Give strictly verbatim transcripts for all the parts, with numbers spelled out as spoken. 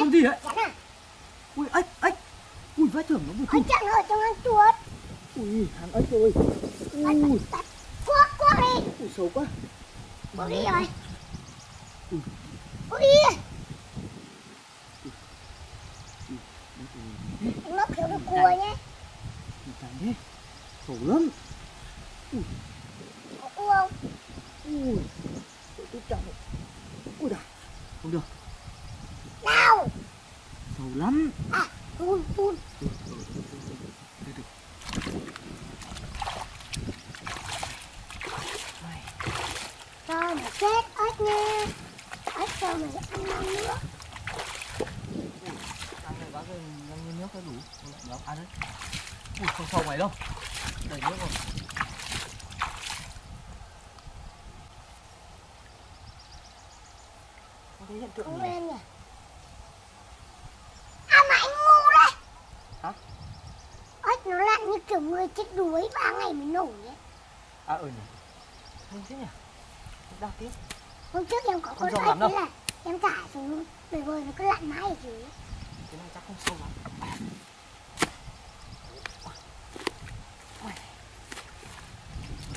con gì đấy? À? Ui ếch ếch. Ui vãi trưởng nó vừa. Ếch ở trong hang chuột. Ui hàng ếch rồi. Ui. Quắc quắc đi. Ui xấu quá. Bỏ đi rồi. Ui. Ui. Nó kiểu được cua nhé. Cái đấy. Xấu lắm. Ui. Có cua không? Ui. Tôi chọn. Ui đà. Không được. Nào. Xấu lắm. À, phun phun. Sao mà chết ếch nha. Ếch sao mà ăn ngon nữa. Ăn này bác ơi, ăn nước nó đủ. Nó ăn đấy. Ui, không sâu mày đâu. Đầy nước rồi. Có thấy hiện tượng gì nhỉ? Nó lại như kiểu người chết đuối ba ngày mới nổi ấy. À ừ nhỉ. Không chứ nhỉ. Đau tiếp. Hôm trước em có con ếch thế là em thả xuống bể bơi nó cứ lặn mãi ở dưới. Cái này chắc không sâu lắm.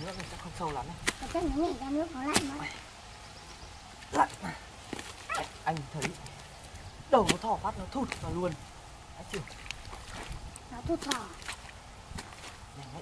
Nước này chắc không sâu lắm đấy. Chắc nó nhảy ra nước nó lặn mất. Lặn mà. Anh thấy đầu nó thò phát nó thụt vào luôn. Đã chưa? Nó thụt vào. Nhanh đã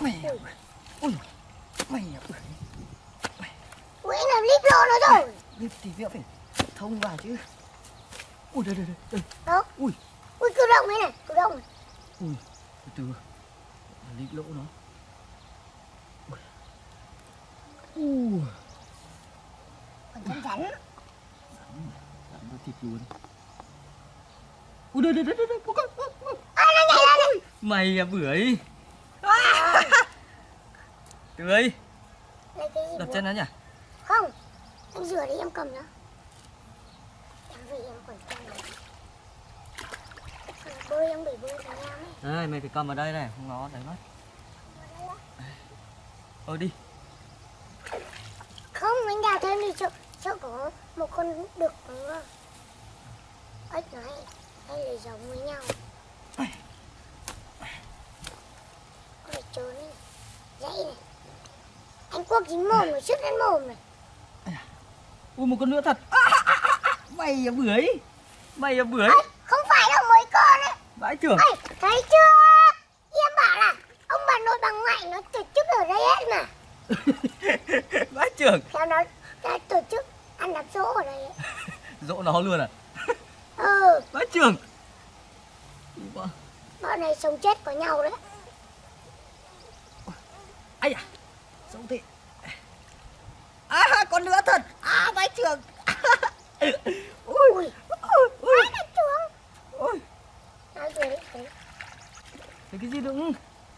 Mày ơi. Ui. Mày ơi. Ui làm líp lô nó rồi. Líp thì việc phải thông vào chứ. Ui đây đây đây. Đó. Ui. Ui cứ rộng thế này, cứ rộng. Ui, từ từ. Líp lỗ nó. Ui. Ui. Còn rắn rắn. Rắn. Rắn nó thịt luôn. Ui đây đây đây đây. Ui. Ai nó nhảy ra đây. Mày à bưởi. Tươi. Đập chân nó nhỉ? Không. Anh rửa đi em cầm nó. Em về em còn cầm nó. Em bơi em bể bơi thằng em ấy. Đây mày phải cầm vào đây này. Không nó đấy mất. Thôi đi. Không anh đào thêm đi. Sợ, sợ có một con đực nữa. Ếch nó hay, hay lấy giống với nhau. Con phải trốn đi. Dậy này. Anh quốc dính mồm rồi, sứt lên mồm này. Ui một con nữa thật. À, à, à, à. Mày à bưởi. Mày à bưởi. Ê, không phải đâu mấy con đấy. Vãi trưởng. Ê, thấy chưa? Em bảo là ông bà nội bà ngoại nó tổ chức ở đây hết mà. Vãi trưởng. Theo nó đã tổ chức ăn đạp dỗ ở đây. Dỗ nó luôn à? Ừ. Vãi trưởng. Bọn này sống chết có nhau đấy. Ây à. Sống thế. À con nữa thật. À vãi trưởng. Ui ui ui. Vãi trưởng. Ui. Nói rồi đấy. Lấy cái gì đựng.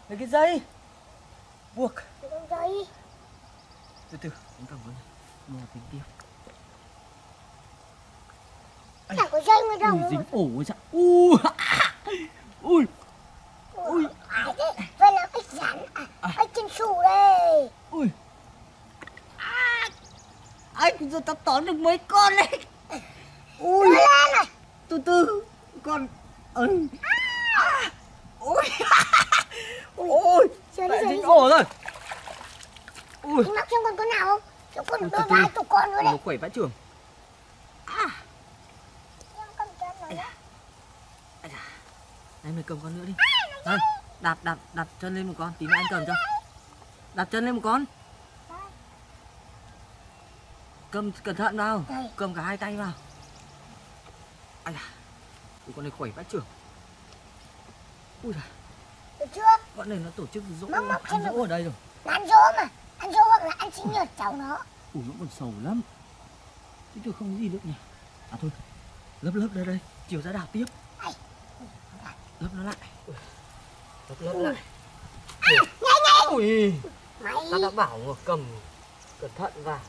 Lấy cái dây. Buộc. Lấy con dây. Từ từ. Anh cầm với. Mua tính tiêu. Chẳng có dây mới đâu. Ui dính ổ rồi sao. Ui. Ui. Ui. Ai thế. Vậy là ếch rắn. À ếch trên sủ đây. Ui. À. Ếch giờ tao tóm được mấy con đấy. Ui. Từ từ. Con. Ừ. À. Ui. Ôi. Lại dính ổ rồi. Ui. Anh mắc xem con con nào không? Chỗ con được đôi vài chục con nữa đấy. Nó quẩy vãi trưởng. À. Em cầm chân rồi đấy. Đấy mày cầm con nữa đi. Đây, đạp đạp đạp chân lên một con, tí nữa anh cầm cho. Đạp chân lên một con. Cầm cẩn thận vào, cầm cả hai tay vào. Ai da. Ui, con này khỏe vãi trưởng. Ui da. Được chưa? Con này nó tổ chức dỗ móc, móc ăn dỗ ở đây rồi. Nó ăn dỗ mà, ăn dỗ hoặc là ăn chính nhật cháu nó. Ủa nó còn sầu lắm. Chứ tôi không có gì được nhỉ. À thôi, lớp lớp đây đây, chiều ra đạp tiếp. Ai. Lớp nó lại. Lớp lớp lại. Ui, ta đã bảo mà cầm cẩn thận vào.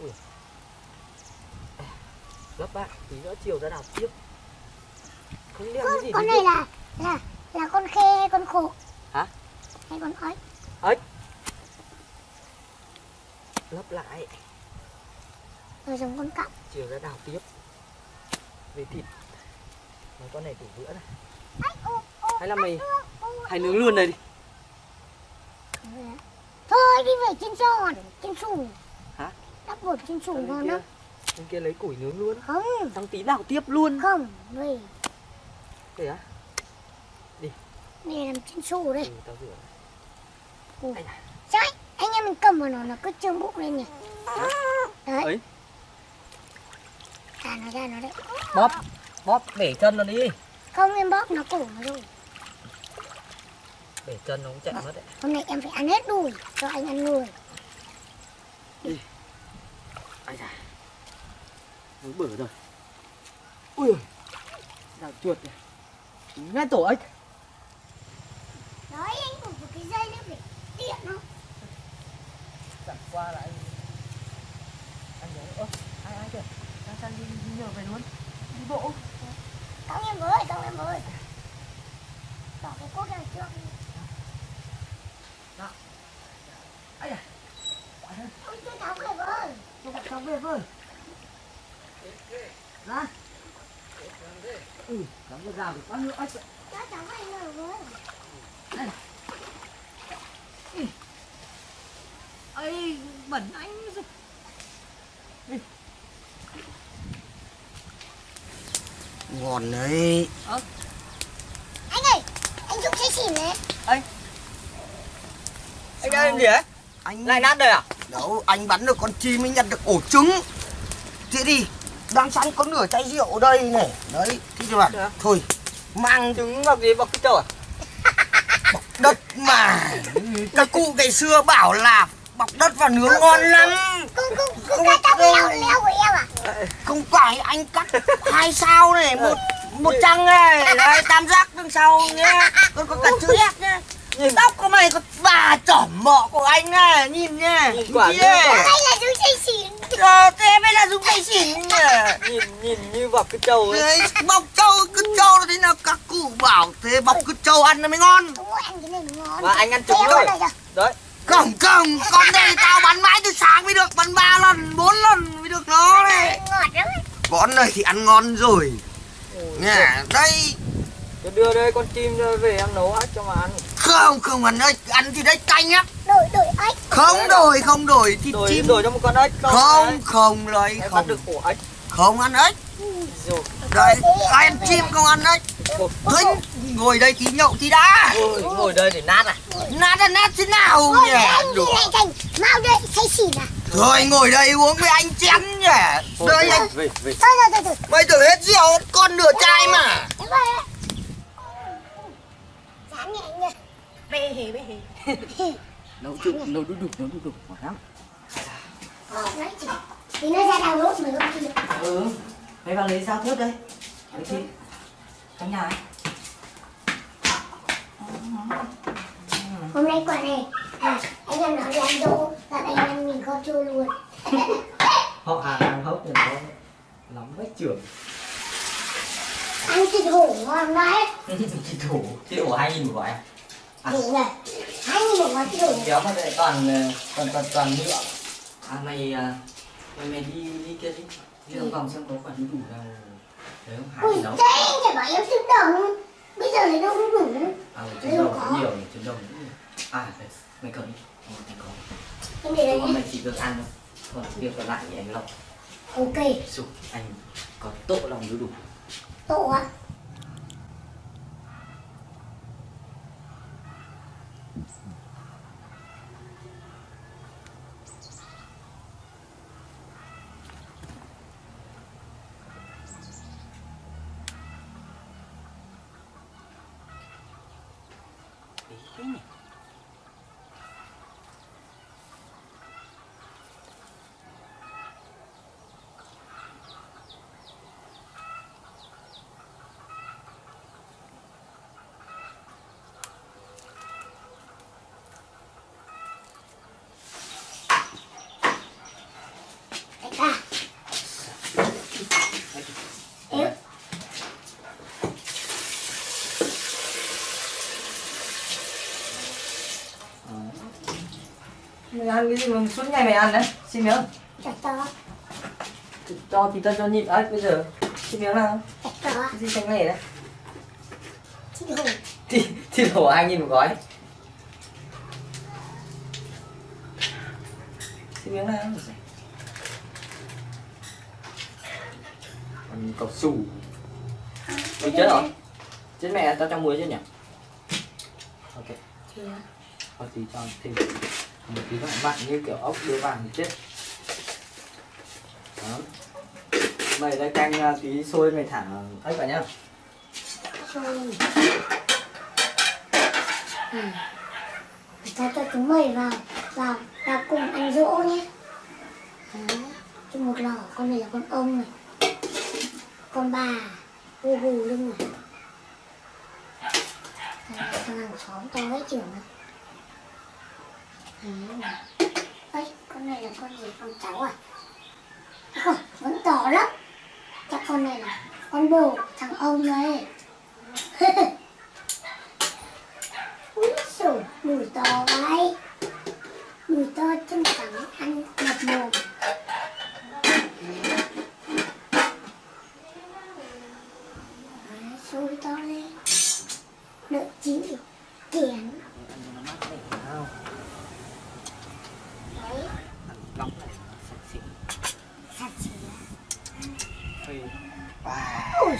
Ui. Lớp bạn, tí nữa chiều ra đào tiếp. Không đem cái gì. Con này là là là con khê hay con khổ? Hả? Hay con ếch? Ếch. Lấp lại. Rồi giống con cọng. Chiều ra đào tiếp. Về thịt. Mấy con này đủ bữa này. Hay là mày hãy nướng luôn này đi. Thôi đi về trên giòn, trên sùi. Hả? Đắp bột trên sùi ngon lắm. Bên kia lấy củi nướng luôn. Không. Thằng tí đào tiếp luôn. Không, về. Thế á? Đi. Để làm trên sùi đây. Ừ, tao rửa. Ừ. Anh à. Sao anh? Anh em mình cầm vào nó, nó cứ trương bụng lên nhỉ. Hả? Đấy. Ấy. Thả nó ra nó đấy. Bóp. Bóp bể chân nó đi. Không em bóp nó cổ nó rồi. Bể chân nó cũng chạy mất đấy. Hôm nay em phải ăn hết đùi cho anh ăn người. Đi. Ai da. Nó bở rồi. Ui ơi. Đào chuột này. Ngay tổ ếch. Nói anh cũng có cái dây nữa phải tiện không? Chẳng qua là anh. Anh nhớ. Ơ ai ai kìa. Đang sang đi nhờ về luôn. Đi bộ. Cậu em ơi, cậu em ơi. Bỏ cái cốt ra trước. Đó. Ây da. Ôi tôi cháu về vơi. Tôi cháu về vơi. Ra. Ừ, cháu về rào thì quá nữa. Cháu cháu về rồi vơi. Đây. Ây, bẩn anh. Đi. Ngon đấy. Ờ. Anh ơi, anh Dũng sẽ xỉn đấy. Anh. Anh đang làm gì ấy? Anh lại nát đời à? Đâu, anh bắn được con chim mới nhặt được ổ trứng. Thế đi, đang sẵn có nửa chai rượu ở đây này. Đấy, thế cho bạn. Được. Thôi, mang trứng vào gì bọc cái trầu à? Bọc đất mà. Các cụ ngày xưa bảo là bọc đất vào nướng ngon lắm. Không, không, không, cắt tóc leo leo của em à? Không phải, anh cắt hai sao này, một một trăng này, đấy, tam giác đằng sau nhé. Con có cả chữ S nhé. Nhìn. Tóc của mày có bà chỏm mọ của anh này, nhìn nhé. Nhìn quả dưa. Đây là Dũng say xỉn. Ờ, thế mới là Dũng say xỉn. Nhìn, nhìn như bọc cái trâu ấy. Đấy, bọc trâu, cứt trâu là thế nào? Các cụ bảo thế, bọc cứt trâu ăn nó mới ngon. Đúng rồi, ăn cái này mới ngon. Và anh ăn trứng rồi. Đấy. Cầm cầm, con này tao bắn mãi từ sáng mới được, bắn ba lần, bốn lần mới được nó này. Con này thì ăn ngon rồi. Nè, đây. Tôi đưa đây con chim về em nấu ếch cho mà ăn. Không, không ăn ếch, ăn thì đấy canh á. Đổi, đổi ếch. Không đổi, không đổi, thì đổi, chim. Đổi cho một con ếch. Không, không, không lấy, không. Bắt được ổ ếch. Không ăn ếch. Rồi. Đấy, ai ăn chim không ăn ếch. Thôi, ngồi đây tí nhậu tí đã. Ngồi, ngồi đây để nát à. Nát là nát thế nào nhỉ? Ngồi đây anh mau đây, say xỉn à. Thôi ngồi đây uống với anh chén nhỉ. Đây anh. Thôi, thôi, thôi, thôi. Mày thử hết rượu, con nửa chai mà. Chán nhẹ anh nhỉ. Bê hề, bê hề. Nấu đục, nấu đục, nấu đục, ngọt lắm. Ờ, nói chị. Thì nó ra đào lốt mà không kịp. Ừ, mày vào lấy dao thớt đây. Lấy chị. Trong nhà ấy. Hôm nay quả này, à, anh em nói là anh Đỗ và anh em mình có chơi luôn. Họ hàng ăn hốc thì nó lắm vách trưởng. Ăn thịt hổ ngon đấy. Thịt hổ, thịt hổ hai nghìn của anh. Thịt hổ này, hai nghìn của anh thịt hổ. Kéo vào đây toàn, toàn, toàn, toàn nhựa. À mày, mày, mày đi, đi kia đi. Đi trong vòng xem có khoản đủ nào. Đấy không hại gì đâu. Ui, thế anh phải bảo em trứng đồng. Bây giờ lấy đâu cũng đủ. À, trứng đồng cũng nhiều, trứng đồng cũng nhiều. À, đấy, mày cầm đi, mày cầm. Em để đấy nhé. Mày chỉ được ăn thôi. Còn việc còn lại thì anh lọc. Ok. Sụt, anh có tộ lòng đủ đủ. Tộ ạ? Mày ăn cái gì mà suốt ngày mày ăn đấy? Xin miếng. Chả to. To thì tao cho nhịn ấy bây giờ. Xin miếng nào. Chả to. Cái gì xanh lẻ đấy? Thịt hổ. Thịt, thịt hổ hai nghìn một gói. Xin miếng nào. Ăn cao su. Mày chết rồi. Chết mẹ, tao cho muối chứ nhỉ? Ok. Chưa. Có tí cho thêm một tí các bạn như kiểu ốc đưa vàng thì chết. Đó. Mày ra canh tí sôi mày thả ếch vào nhá. Ừ. Cho cho chúng mày vào vào vào cùng anh Dỗ nhé. Đó. Cho một lò, con này là con ông này. Con bà gù gù lưng này. Con hàng xóm to đấy trưởng này. Ừ. Ê, con này là con gì? Con cháu à? Không, vẫn to lắm. Chắc con này là con bồ thằng ông này. Úi sổ, mùi to vậy. Mùi to chân trắng ăn ngập mồm. Sôi to lên. Đợi chín được kén. Nóng này, sạch xịn. Sạch xịn à? Ôi.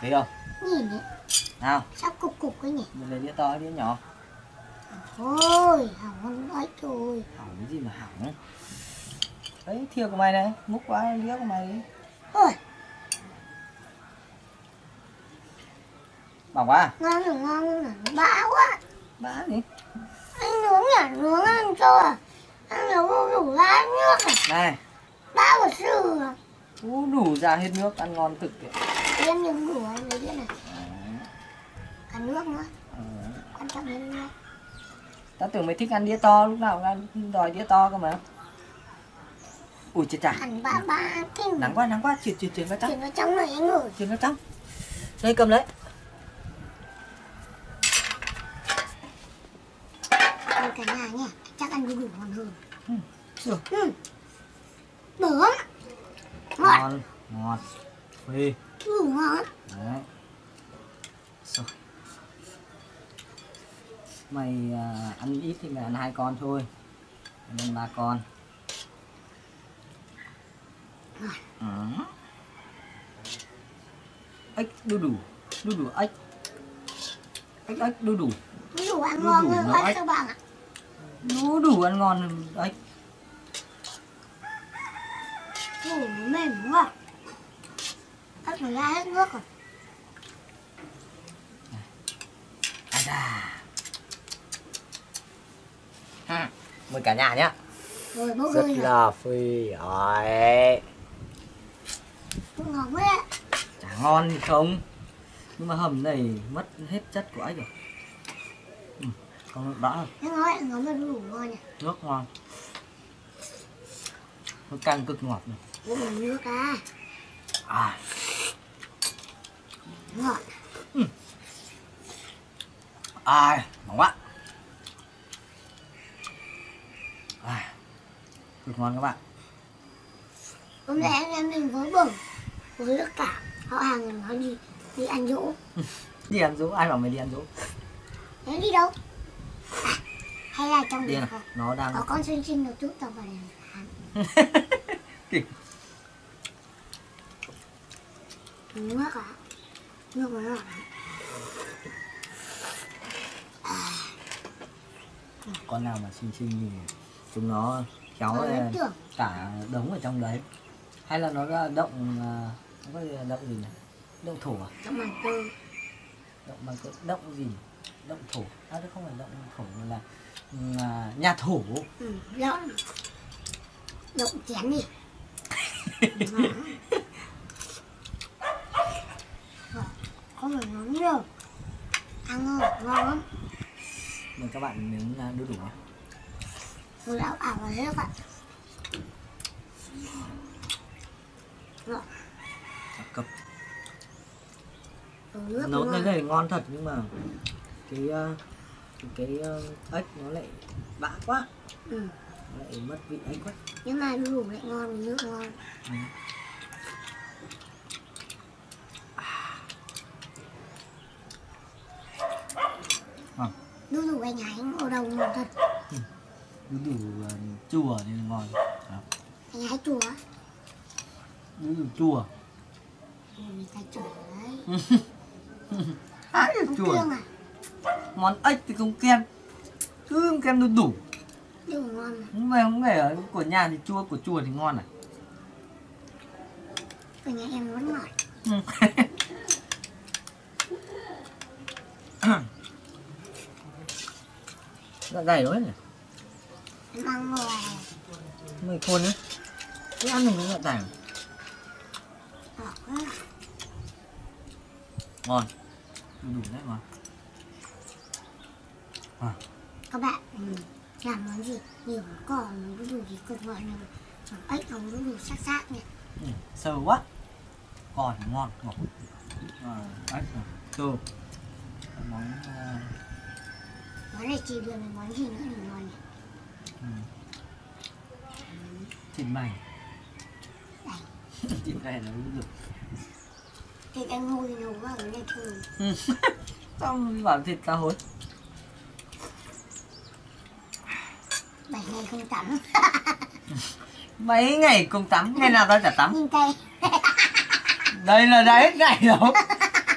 Thấy không? Nhìn đấy. Nào. Sao cục cục cái nhỉ? Mình lấy đĩa to hay đĩa nhỏ? Ôi, hỏng ấy thôi. Hỏng cái gì mà hỏng. Đấy, thìa của mày này, múc quá đĩa của mày đi. Ôi. Bỏng quá à? Ngon rồi, ngon rồi, bã quá. Bã gì? Anh nướng nhả, nướng ăn cho à? Ăn nó vô đủ ra nước này. Này. Bao của sư à? Vô đủ ra hết nước, ăn ngon thực kìa. Em nhớ đủ rồi, lấy đĩa này. Cả nước nữa. Ừ. Quan trọng đến nước. Tao tưởng mày thích ăn đĩa to, lúc nào ăn đòi đĩa to cơ mà. Ui chết chả. Ăn ba ba kinh. Nắng quá, nắng quá, chuyển chuyển chuyển vào trong. Chuyển vào trong này anh ơi. Chuyển vào trong. Đây cầm lấy. Ăn cả nhà nhé. Chắc ăn đủ ngon hơn. Ừ. Được. Ừ. Bớm. Ngọt. Ngon. Ngọt. Ui. Đủ ngon. Đấy. Rồi. Mày uh, ăn ít thì mày ăn hai con thôi. Mày ăn ba con. Ngọt. Ừ. Ếch đu đủ. Đu đủ ếch. Ếch ếch đu đủ. Đu đủ ăn ngon hơn ếch các bạn ạ. Đủ đủ ăn ngon đấy. Đủ mềm quá. Ếch nó ra hết nước rồi. À da. Ha, mời cả nhà nhá. Rồi bố rất là phi rồi. Ngon quá. Chả ngon thì không. Nhưng mà hầm này mất hết chất của ếch rồi. Còn đã rồi. Nước ngon, ngon mới đủ ngon nhỉ. Nước ngon. Nó càng cực ngọt này. Ủa mình nước à. À. Ngọt. Ừ. À, ngon quá. À. Cực ngon các bạn. Hôm nay anh em mình với bổng với nước cả. Họ hàng nó đi đi ăn Dỗ. Đi ăn Dỗ, ai bảo mày đi ăn Dỗ. Em đi đâu? À, hay là trong điện à, nó đang có con xinh xinh được chút tao vào đây. Nước à? Nước nó ngọt. À. Con nào mà xinh xinh thì chúng nó kéo cả đống ở trong đấy. Hay là nó ra động, nó có động gì này? Động thổ à? Động bằng cơ. Động bằng cơ, động gì? Động thổ, à, không phải động thổ mà là uh, nhà thổ. Ừ, động, động chén gì. Không phải nóng đâu. Ăn ngon, ngon lắm. Mời các bạn miếng đu đủ nhé. Tôi đã ảo vào hết các bạn. Cập. Nấu thế này ngon thật nhưng mà cái uh, cái ếch nó lại bã quá, ừ. Nó lại mất vị ếch quá. Nhưng mà đu đủ lại ngon, nước ngon. Ừ. À. Đu đủ anh Ánh ở đầu ngon thật. Ừ. Đu đủ uh, chua nên ngon. À. Anh Ánh chua. Đu đủ chua. Ừ, người ta chua đấy. Ai được chua. À? Món ếch thì không kem, cứ không kem đu đủ. Đu đủ ngon. Không phải không phải ở của nhà thì chua, của chùa thì ngon à. Của nhà em muốn ngọt. Dạ dày đó nhỉ. Em ăn rồi. Mười khôn đấy. Cứ ăn mình cũng dạ dày. Ngon. Đu đủ đấy ngon. À. Các bạn làm món gì nhiều cỏ đu đủ thì còn gọi là món ếch hồng đu đủ sắc sắc nhỉ. Ừ, sơ quá. Còn ngon ngọt. À, ếch rồi. Tô. Món uh... món này chỉ được món gì nữa thì ngon nhỉ. Ừ. Thịt mày. Thịt này nó đu đủ. Thịt anh Hôi nấu vào cái này thường. Xong bảo thịt cá hối. Bảy ngày không tắm. Mấy ngày không tắm, ngày nào tao chả tắm. Đây là đã hết ngày đâu.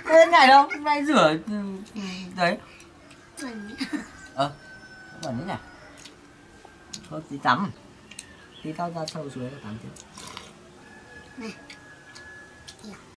Hết ngày đâu, hôm nay rửa. Đấy. Ờ, bẩn thế nhỉ. Thôi tí tắm. Tí tao ra sâu dưới tắm chứ. Này.